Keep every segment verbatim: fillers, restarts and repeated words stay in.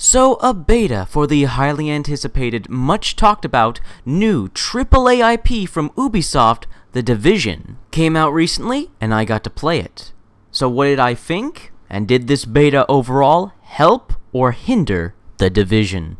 So, a beta for the highly anticipated, much talked about, new triple A I P from Ubisoft, The Division, came out recently, and I got to play it. So what did I think? And did this beta overall help or hinder The Division?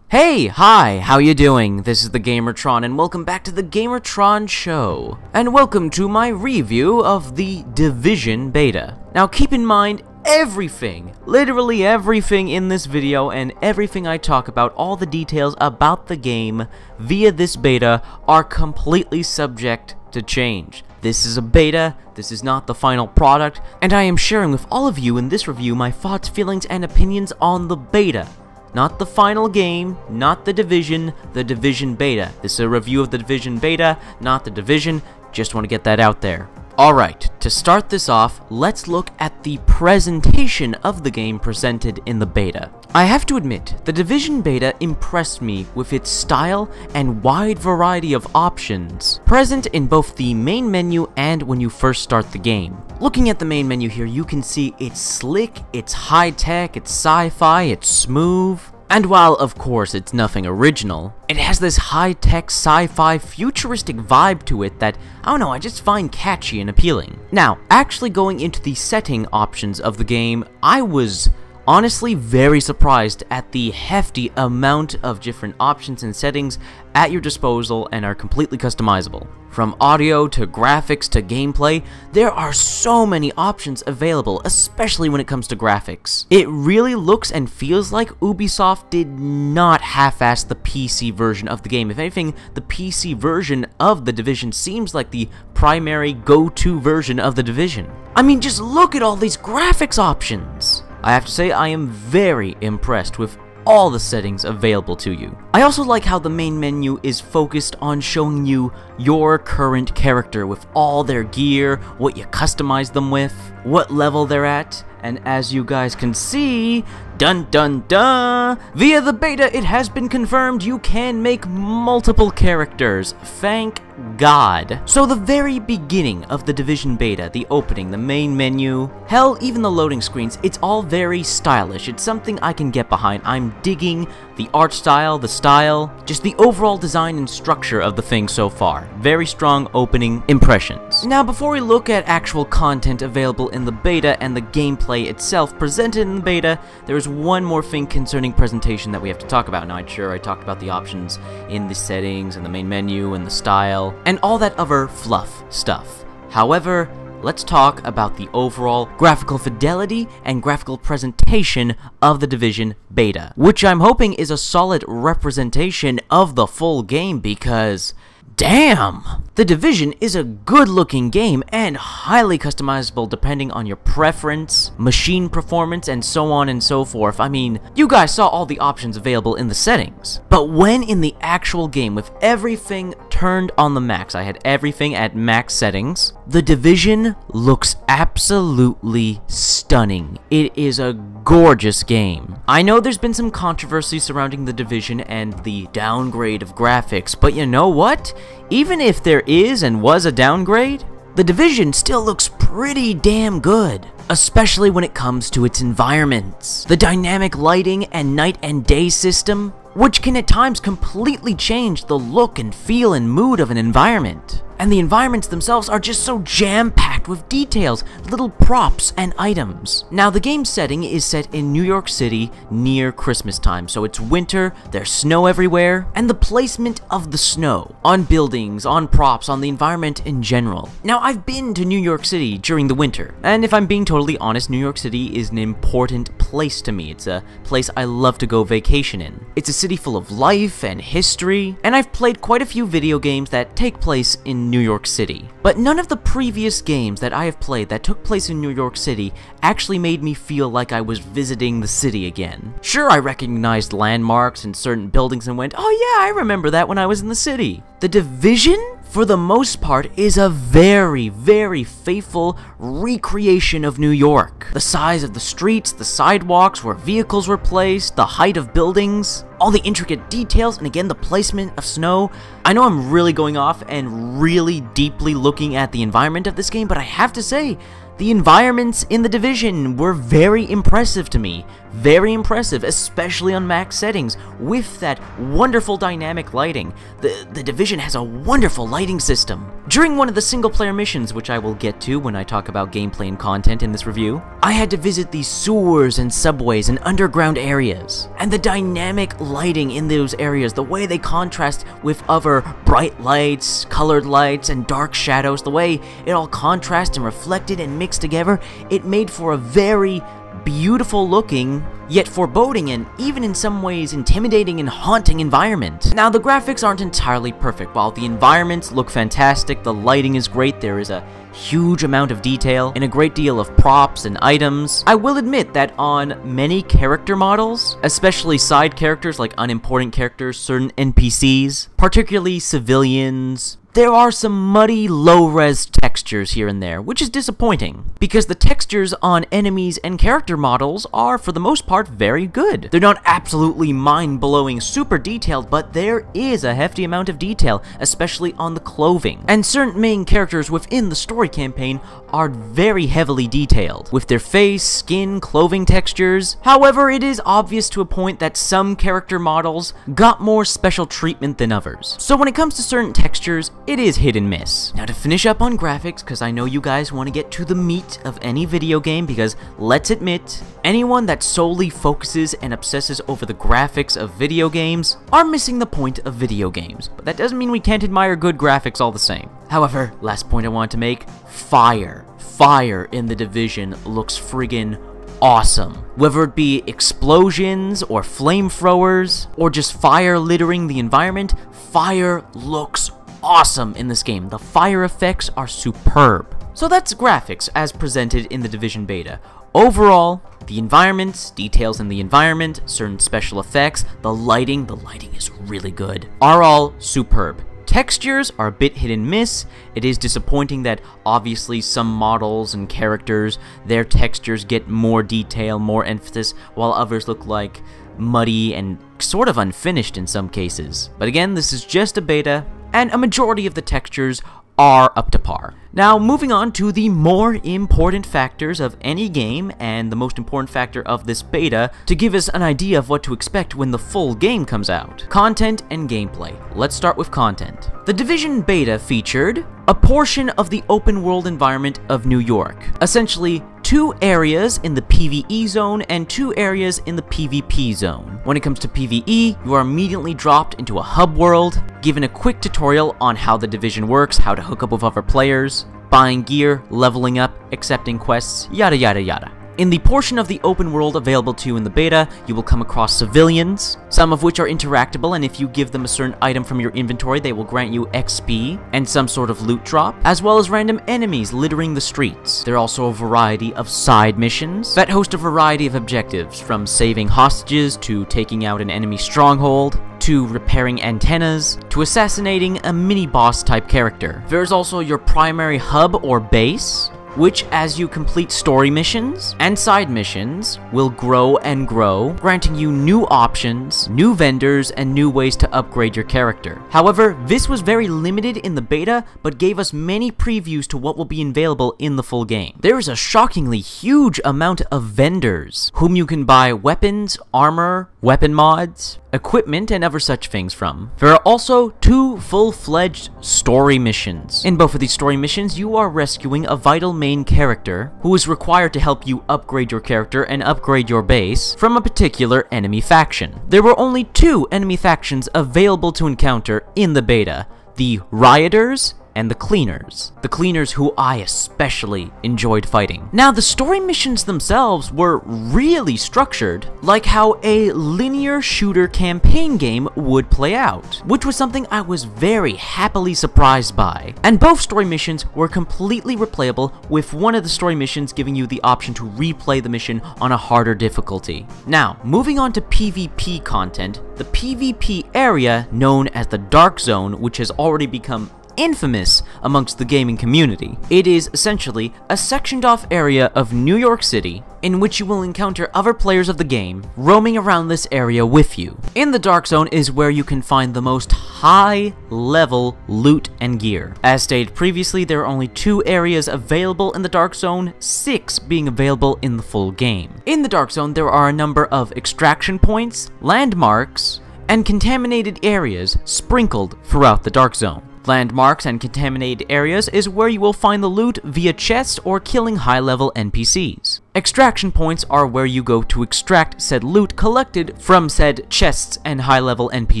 Hey, hi, how you doing? This is the GamerTron and welcome back to the GamerTron Show. And welcome to my review of the Division beta. Now keep in mind, everything, literally everything in this video and everything I talk about, all the details about the game via this beta are completely subject to change. This is a beta, this is not the final product, and I am sharing with all of you in this review my thoughts, feelings, and opinions on the beta. Not the final game, not the Division, the Division beta. This is a review of the Division beta, not the Division. Just want to get that out there. Alright, to start this off, let's look at the presentation of the game presented in the beta. I have to admit, the Division beta impressed me with its style and wide variety of options present in both the main menu and when you first start the game. Looking at the main menu here, you can see it's slick, it's high-tech, it's sci-fi, it's smooth. And while, of course, it's nothing original, it has this high-tech, sci-fi, futuristic vibe to it that, I don't know, I just find catchy and appealing. Now, actually going into the setting options of the game, I was honestly very surprised at the hefty amount of different options and settings at your disposal and are completely customizable. From audio to graphics to gameplay, there are so many options available, especially when it comes to graphics. It really looks and feels like Ubisoft did not half-ass the P C version of the game. If anything, the P C version of The Division seems like the primary go-to version of The Division. I mean, just look at all these graphics options! I have to say, I am very impressed with all the settings available to you. I also like how the main menu is focused on showing you your current character with all their gear, what you customize them with, what level they're at, and as you guys can see, dun dun dun, via the beta it has been confirmed you can make multiple characters, thank God. So the very beginning of the Division beta, the opening, the main menu, hell, even the loading screens, it's all very stylish. It's something I can get behind. I'm digging the art style, the style, just the overall design and structure of the thing so far. Very strong opening impressions. Now before we look at actual content available in the beta and the gameplay itself presented in the beta, there is one more thing concerning presentation that we have to talk about. Now I'm sure I talked about the options in the settings and the main menu and the style and all that other fluff stuff. However, let's talk about the overall graphical fidelity and graphical presentation of the Division beta, which I'm hoping is a solid representation of the full game because, damn! The Division is a good-looking game and highly customizable depending on your preference, machine performance, and so on and so forth. I mean, you guys saw all the options available in the settings. But when in the actual game, with everything turned on the max, I had everything at max settings, the Division looks absolutely stunning. It is a gorgeous game. I know there's been some controversy surrounding the Division and the downgrade of graphics, but you know what? Even if there is and was a downgrade, the Division still looks pretty damn good, especially when it comes to its environments. The dynamic lighting and night and day system, which can at times completely change the look and feel and mood of an environment. And the environments themselves are just so jam-packed with details, little props, and items. Now, the game setting is set in New York City near Christmas time, so it's winter, there's snow everywhere, and the placement of the snow on buildings, on props, on the environment in general. Now, I've been to New York City during the winter, and if I'm being totally honest, New York City is an important place to me. It's a place I love to go vacation in. It's a city full of life and history, and I've played quite a few video games that take place in New York City. But none of the previous games that I have played that took place in New York City actually made me feel like I was visiting the city again. Sure, I recognized landmarks and certain buildings and went, oh yeah, I remember that when I was in the city. The Division for the most part, is a very, very faithful recreation of New York. The size of the streets, the sidewalks where vehicles were placed, the height of buildings, all the intricate details, and again, the placement of snow. I know I'm really going off and really deeply looking at the environment of this game, but I have to say, the environments in The Division were very impressive to me. Very impressive, especially on max settings, with that wonderful dynamic lighting. The, the Division has a wonderful lighting system. During one of the single-player missions, which I will get to when I talk about gameplay and content in this review, I had to visit these sewers and subways and underground areas. And the dynamic lighting in those areas, the way they contrast with other bright lights, colored lights, and dark shadows, the way it all contrasts and reflected and mixed together, it made for a very beautiful looking, yet foreboding and even in some ways intimidating and haunting environment. Now, the graphics aren't entirely perfect. While the environments look fantastic, the lighting is great, there is a huge amount of detail and a great deal of props and items. I will admit that on many character models, especially side characters like unimportant characters, certain N P Cs, particularly civilians, there are some muddy low-res textures here and there, which is disappointing, because the textures on enemies and character models are, for the most part, very good. They're not absolutely mind-blowing super detailed, but there is a hefty amount of detail, especially on the clothing. And certain main characters within the story campaign are very heavily detailed, with their face, skin, clothing textures. However, it is obvious to a point that some character models got more special treatment than others. So when it comes to certain textures, it is hit and miss. Now, to finish up on graphics, because I know you guys want to get to the meat of any video game, because let's admit, anyone that solely focuses and obsesses over the graphics of video games are missing the point of video games. But that doesn't mean we can't admire good graphics all the same. However, last point I want to make, fire. Fire in The Division looks friggin' awesome. Whether it be explosions or flamethrowers or just fire littering the environment, fire looks awesome. Awesome in this game. The fire effects are superb. So that's graphics as presented in the Division beta. Overall, the environments, details in the environment, certain special effects, the lighting, the lighting is really good, are all superb. Textures are a bit hit and miss. It is disappointing that obviously some models and characters, their textures get more detail, more emphasis, while others look like muddy and sort of unfinished in some cases. But again, this is just a beta, and a majority of the textures are up to par. Now, moving on to the more important factors of any game, and the most important factor of this beta, to give us an idea of what to expect when the full game comes out. Content and gameplay. Let's start with content. The Division beta featured a portion of the open world environment of New York, essentially two areas in the PvE zone and two areas in the PvP zone. When it comes to PvE, you are immediately dropped into a hub world, given a quick tutorial on how the Division works, how to hook up with other players, buying gear, leveling up, accepting quests, yada yada yada. In the portion of the open world available to you in the beta, you will come across civilians, some of which are interactable, and if you give them a certain item from your inventory, they will grant you X P and some sort of loot drop, as well as random enemies littering the streets. There are also a variety of side missions that host a variety of objectives, from saving hostages to taking out an enemy stronghold, to repairing antennas, to assassinating a mini-boss type character. There is also your primary hub or base, which, as you complete story missions and side missions, will grow and grow, granting you new options, new vendors, and new ways to upgrade your character. However, this was very limited in the beta, but gave us many previews to what will be available in the full game. There is a shockingly huge amount of vendors, whom you can buy weapons, armor, weapon mods, equipment, and other such things from. There are also two full-fledged story missions. In both of these story missions, you are rescuing a vital main character who is required to help you upgrade your character and upgrade your base from a particular enemy faction. There were only two enemy factions available to encounter in the beta, the Rioters and the Cleaners. The Cleaners, who I especially enjoyed fighting. Now, the story missions themselves were really structured like how a linear shooter campaign game would play out, which was something I was very happily surprised by. And both story missions were completely replayable, with one of the story missions giving you the option to replay the mission on a harder difficulty. Now, moving on to PvP content, the PvP area known as the Dark Zone, which has already become infamous amongst the gaming community. It is essentially a sectioned-off area of New York City in which you will encounter other players of the game roaming around this area with you. In the Dark Zone is where you can find the most high-level loot and gear. As stated previously, there are only two areas available in the Dark Zone, six being available in the full game. In the Dark Zone, there are a number of extraction points, landmarks, and contaminated areas sprinkled throughout the Dark Zone. Landmarks and contaminated areas is where you will find the loot via chests or killing high-level N P Cs. Extraction points are where you go to extract said loot collected from said chests and high-level N P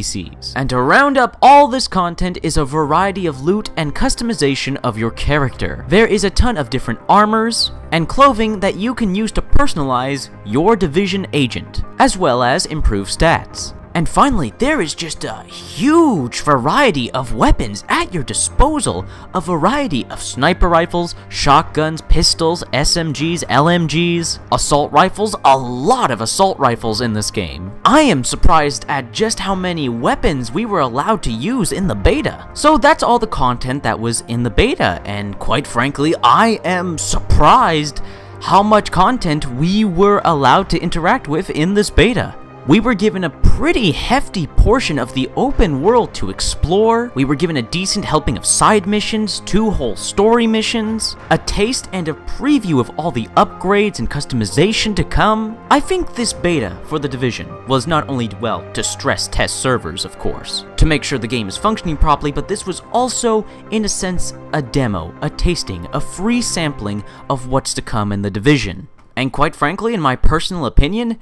Cs. And to round up all this content is a variety of loot and customization of your character. There is a ton of different armors and clothing that you can use to personalize your Division agent, as well as improve stats. And finally, there is just a huge variety of weapons at your disposal. A variety of sniper rifles, shotguns, pistols, S M Gs, L M Gs, assault rifles, a lot of assault rifles in this game. I am surprised at just how many weapons we were allowed to use in the beta. So that's all the content that was in the beta, and quite frankly, I am surprised how much content we were allowed to interact with in this beta. We were given a pretty hefty portion of the open world to explore. We were given a decent helping of side missions, two whole story missions, a taste and a preview of all the upgrades and customization to come. I think this beta for The Division was not only, well, to stress test servers, of course, to make sure the game is functioning properly, but this was also, in a sense, a demo, a tasting, a free sampling of what's to come in The Division. And quite frankly, in my personal opinion,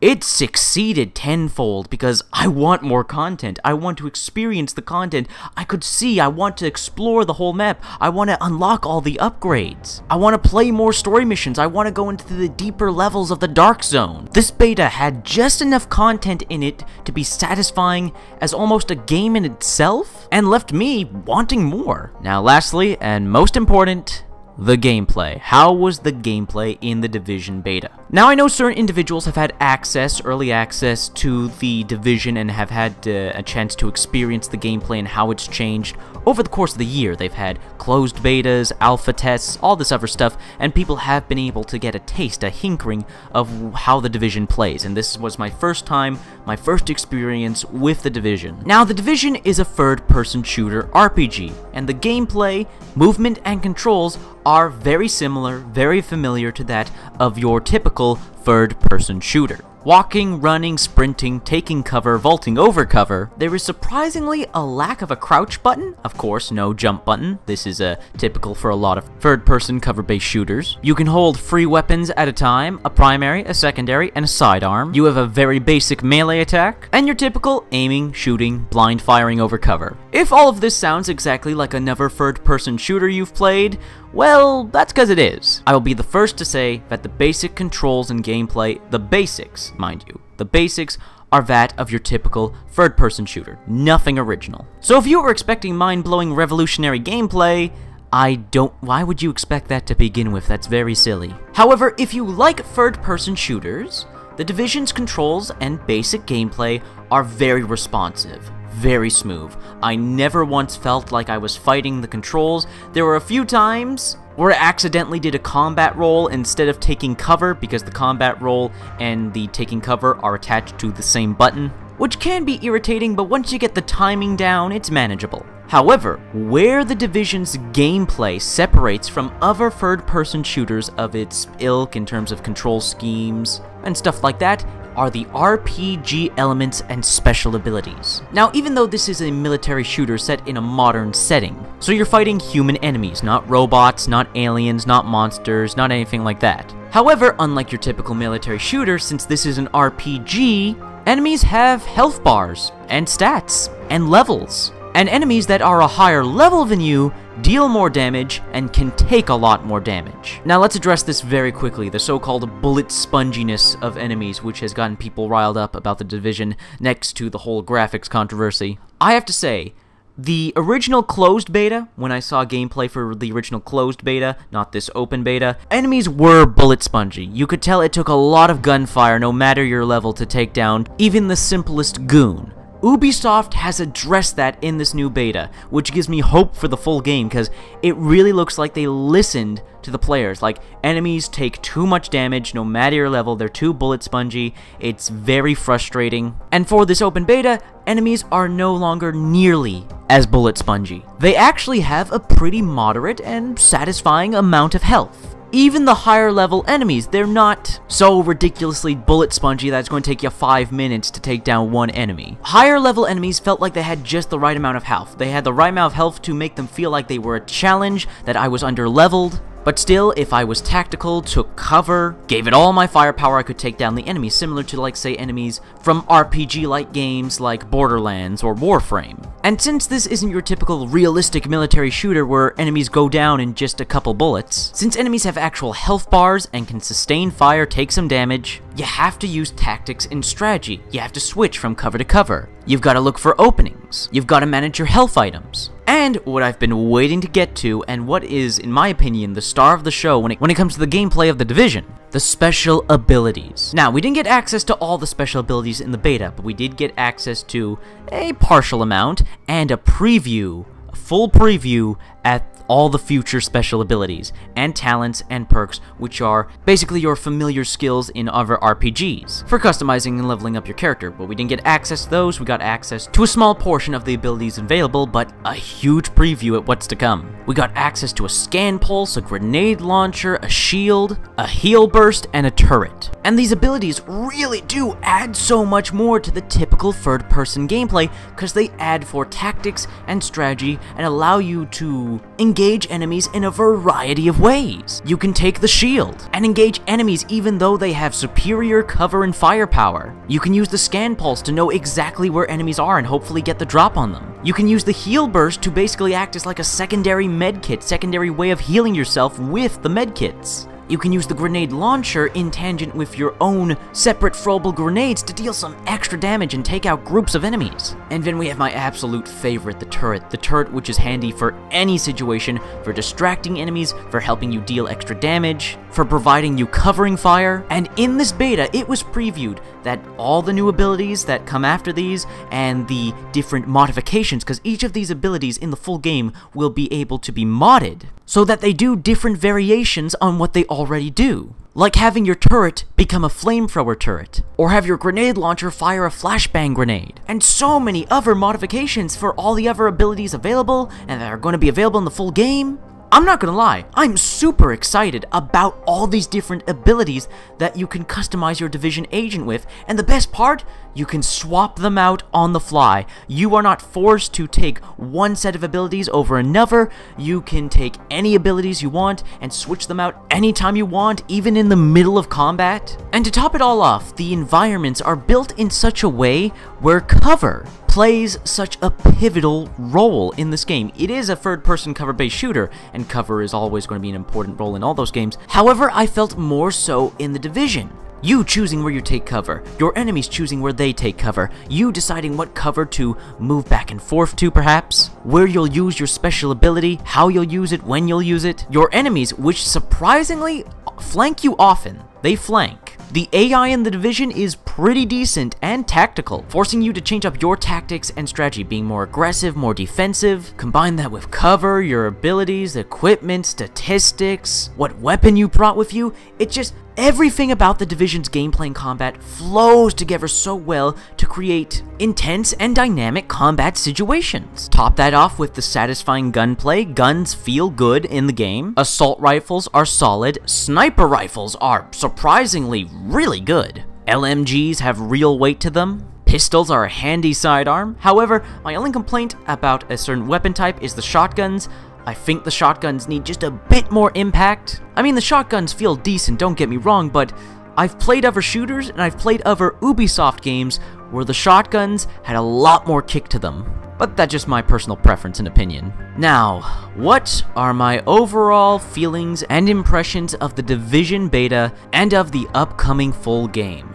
it succeeded tenfold because I want more content. I want to experience the content I could see. I want to explore the whole map. I want to unlock all the upgrades. I want to play more story missions. I want to go into the deeper levels of the Dark Zone. This beta had just enough content in it to be satisfying as almost a game in itself and left me wanting more. Now, lastly, and most important, the gameplay. How was the gameplay in the Division beta? Now, I know certain individuals have had access, early access to the Division and have had uh, a chance to experience the gameplay and how it's changed over the course of the year. They've had closed betas, alpha tests, all this other stuff, and people have been able to get a taste, a hinkering of how the Division plays. And this was my first time, my first experience with the Division. Now, the Division is a third-person shooter R P G, and the gameplay, movement, and controls are very similar, very familiar to that of your typical third-person shooter. Walking, running, sprinting, taking cover, vaulting over cover. There is surprisingly a lack of a crouch button. Of course, no jump button. This is a uh, typical for a lot of third-person cover-based shooters. You can hold three weapons at a time, a primary, a secondary, and a sidearm. You have a very basic melee attack, and your typical aiming, shooting, blind firing over cover. If all of this sounds exactly like another third-person shooter you've played, well, that's because it is. I will be the first to say that the basic controls and gameplay, the basics, mind you, the basics are that of your typical third-person shooter. Nothing original. So if you were expecting mind-blowing revolutionary gameplay, I don't... why would you expect that to begin with? That's very silly. However, if you like third-person shooters, the Division's controls and basic gameplay are very responsive. Very smooth. I never once felt like I was fighting the controls. There were a few times where I accidentally did a combat roll instead of taking cover because the combat roll and the taking cover are attached to the same button, which can be irritating, but once you get the timing down, it's manageable. However, where the Division's gameplay separates from other third-person shooters of its ilk in terms of control schemes and stuff like that are the R P G elements and special abilities. Now, even though this is a military shooter set in a modern setting, so you're fighting human enemies, not robots, not aliens, not monsters, not anything like that. However, unlike your typical military shooter, since this is an R P G, enemies have health bars, and stats, and levels. And enemies that are a higher level than you deal more damage and can take a lot more damage. Now let's address this very quickly, the so-called bullet sponginess of enemies, which has gotten people riled up about the Division next to the whole graphics controversy. I have to say, the original closed beta, when I saw gameplay for the original closed beta, not this open beta, enemies were bullet spongy. You could tell it took a lot of gunfire, no matter your level, to take down even the simplest goon. Ubisoft has addressed that in this new beta, which gives me hope for the full game, because it really looks like they listened to the players. Like, enemies take too much damage no matter your level, they're too bullet spongy, it's very frustrating. And for this open beta, enemies are no longer nearly as bullet spongy. They actually have a pretty moderate and satisfying amount of health. Even the higher level enemies, they're not so ridiculously bullet spongy that it's going to take you five minutes to take down one enemy. Higher level enemies felt like they had just the right amount of health. They had the right amount of health to make them feel like they were a challenge, that I was underleveled. But still, if I was tactical, took cover, gave it all my firepower, I could take down the enemy, similar to, like, say, enemies from R P G-like games like Borderlands or Warframe. And since this isn't your typical realistic military shooter where enemies go down in just a couple bullets, since enemies have actual health bars and can sustain fire, take some damage, you have to use tactics and strategy. You have to switch from cover to cover. You've got to look for openings. You've got to manage your health items. And what I've been waiting to get to, and what is, in my opinion, the star of the show when it, when it comes to the gameplay of The Division, the special abilities. Now, we didn't get access to all the special abilities in the beta, but we did get access to a partial amount and a preview, a full preview at all the future special abilities and talents and perks, which are basically your familiar skills in other R P Gs for customizing and leveling up your character. But we didn't get access to those. We got access to a small portion of the abilities available, but a huge preview at what's to come. We got access to a scan pulse, a grenade launcher, a shield, a heal burst, and a turret. And these abilities really do add so much more to the typical third-person gameplay, because they add for tactics and strategy and allow you to engage Engage enemies in a variety of ways. You can take the shield and engage enemies even though they have superior cover and firepower. You can use the scan pulse to know exactly where enemies are and hopefully get the drop on them. You can use the heal burst to basically act as like a secondary med kit, secondary way of healing yourself with the med kits. You can use the grenade launcher in tangent with your own separate throwable grenades to deal some extra damage and take out groups of enemies. And then we have my absolute favorite, the turret. The turret, which is handy for any situation, for distracting enemies, for helping you deal extra damage, for providing you covering fire. And in this beta, it was previewed that all the new abilities that come after these and the different modifications, because each of these abilities in the full game will be able to be modded so that they do different variations on what they all already do. Like having your turret become a flamethrower turret, or have your grenade launcher fire a flashbang grenade, and so many other modifications for all the other abilities available and that are going to be available in the full game. I'm not gonna lie, I'm super excited about all these different abilities that you can customize your Division agent with, and the best part, you can swap them out on the fly. You are not forced to take one set of abilities over another. You can take any abilities you want and switch them out anytime you want, even in the middle of combat. And to top it all off, the environments are built in such a way where cover plays such a pivotal role in this game. It is a third-person cover-based shooter, and cover is always going to be an important role in all those games. However, I felt more so in The Division. You choosing where you take cover, your enemies choosing where they take cover, you deciding what cover to move back and forth to perhaps, where you'll use your special ability, how you'll use it, when you'll use it, your enemies, which surprisingly flank you often. They flank. The A I in The Division is pretty decent and tactical, forcing you to change up your tactics and strategy, being more aggressive, more defensive. Combine that with cover, your abilities, equipment, statistics, what weapon you brought with you. It just, everything about The Division's gameplay and combat flows together so well to create intense and dynamic combat situations. Top that off with the satisfying gunplay. Guns feel good in the game. Assault rifles are solid. Sniper rifles are surprisingly really good. L M Gs have real weight to them. Pistols are a handy sidearm. However, my only complaint about a certain weapon type is the shotguns. I think the shotguns need just a bit more impact. I mean, the shotguns feel decent, don't get me wrong, but I've played other shooters and I've played other Ubisoft games where the shotguns had a lot more kick to them. But that's just my personal preference and opinion. Now, what are my overall feelings and impressions of the Division beta and of the upcoming full game?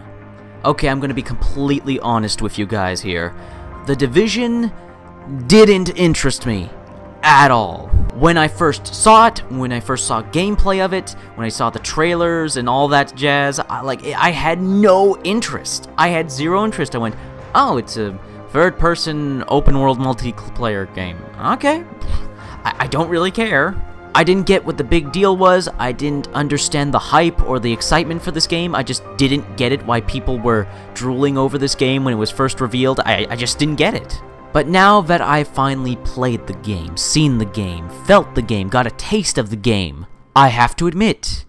Okay, I'm gonna be completely honest with you guys here. The Division didn't interest me at all. When I first saw it, when I first saw gameplay of it, when I saw the trailers and all that jazz, I, like, I had no interest. I had zero interest. I went, oh, it's a Third-person open-world multiplayer game. Okay. I, I don't really care. I didn't get what the big deal was. I didn't understand the hype or the excitement for this game. I just didn't get it, why people were drooling over this game when it was first revealed. I, I just didn't get it. But now that I've finally played the game, seen the game, felt the game, got a taste of the game, I have to admit,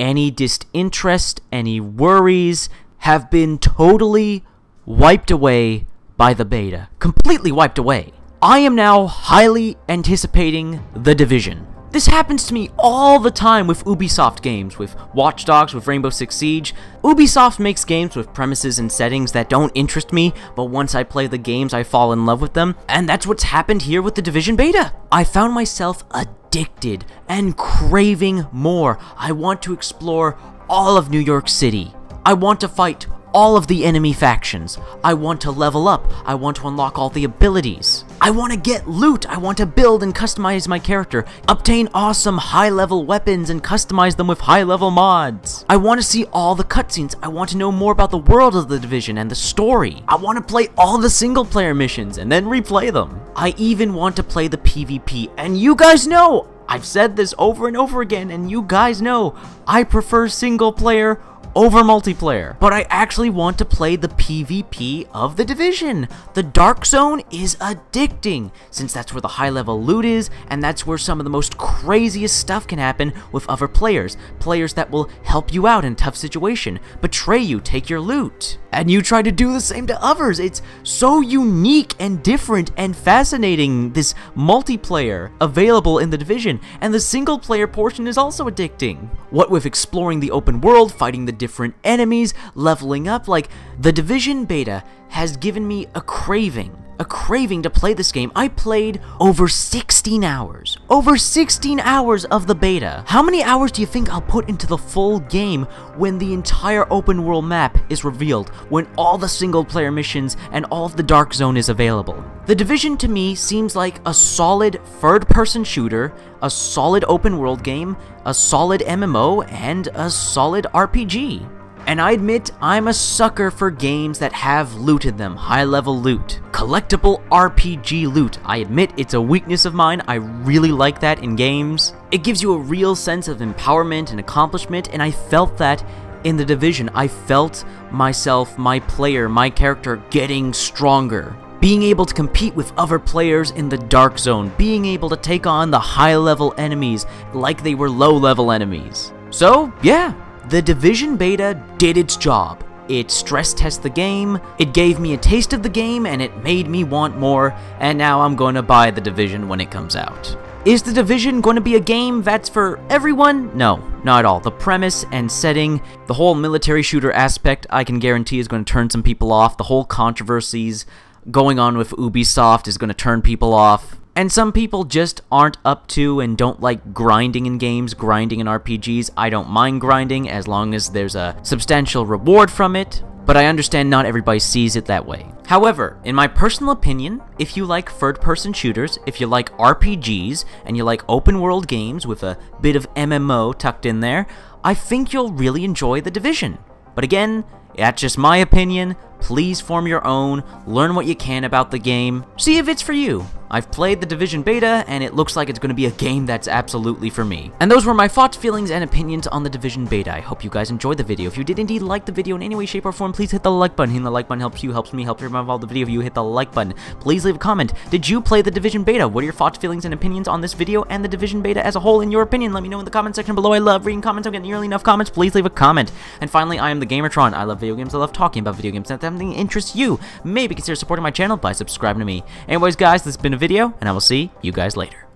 any disinterest, any worries have been totally wiped away by the beta. Completely wiped away. I am now highly anticipating The Division. This happens to me all the time with Ubisoft games, with Watch Dogs, with Rainbow Six Siege. Ubisoft makes games with premises and settings that don't interest me, but once I play the games, I fall in love with them, and that's what's happened here with the Division beta. I found myself addicted and craving more. I want to explore all of New York City. I want to fight all of the enemy factions. I want to level up. I want to unlock all the abilities. I want to get loot. I want to build and customize my character, obtain awesome high-level weapons and customize them with high-level mods. I want to see all the cutscenes. I want to know more about the world of The Division and the story. I want to play all the single-player missions and then replay them. I even want to play the PvP, and you guys know, I've said this over and over again, and you guys know, I prefer single-player over multiplayer, but I actually want to play the PvP of The Division. The Dark Zone is addicting, since that's where the high-level loot is, and that's where some of the most craziest stuff can happen with other players. Players that will help you out in a tough situation, betray you, take your loot, and you try to do the same to others. It's so unique and different and fascinating, this multiplayer available in The Division, and the single-player portion is also addicting. What with exploring the open world, fighting the different enemies, leveling up, like, the Division beta has given me a craving, a craving to play this game. I played over sixteen hours, over sixteen hours of the beta. How many hours do you think I'll put into the full game when the entire open world map is revealed, when all the single player missions and all of the Dark Zone is available? The Division to me seems like a solid third-person shooter, a solid open-world game, a solid M M O, and a solid R P G. And I admit, I'm a sucker for games that have loot in them, high-level loot, collectible R P G loot. I admit it's a weakness of mine, I really like that in games. It gives you a real sense of empowerment and accomplishment, and I felt that in The Division. I felt myself, my player, my character getting stronger. Being able to compete with other players in the Dark Zone, being able to take on the high-level enemies like they were low-level enemies. So, yeah, the Division beta did its job. It stress tested the game, it gave me a taste of the game, and it made me want more, and now I'm going to buy the Division when it comes out. Is the Division going to be a game that's for everyone? No, not at all. The premise and setting, the whole military shooter aspect, I can guarantee is going to turn some people off, the whole controversies going on with Ubisoft is going to turn people off, and some people just aren't up to and don't like grinding in games, grinding in R P Gs. I don't mind grinding as long as there's a substantial reward from it, but I understand not everybody sees it that way. However, in my personal opinion, if you like third-person shooters, if you like R P Gs, and you like open-world games with a bit of M M O tucked in there, I think you'll really enjoy The Division. But again, that's just my opinion. Please form your own, learn what you can about the game, see if it's for you. I've played the Division beta, and it looks like it's going to be a game that's absolutely for me. And those were my thoughts, feelings, and opinions on the Division beta. I hope you guys enjoyed the video. If you did indeed like the video in any way, shape, or form, please hit the like button. Hitting the like button helps you, helps me, helps everyone involved in the video. If you hit the like button, please leave a comment. Did you play the Division beta? What are your thoughts, feelings, and opinions on this video and the Division beta as a whole? In your opinion, let me know in the comment section below. I love reading comments. I'm getting nearly enough comments. Please leave a comment. And finally, I am the GamerTron. I love video games. I love talking about video games. If something interests you, maybe consider supporting my channel by subscribing to me. Anyways, guys, this has been a video, and I will see you guys later.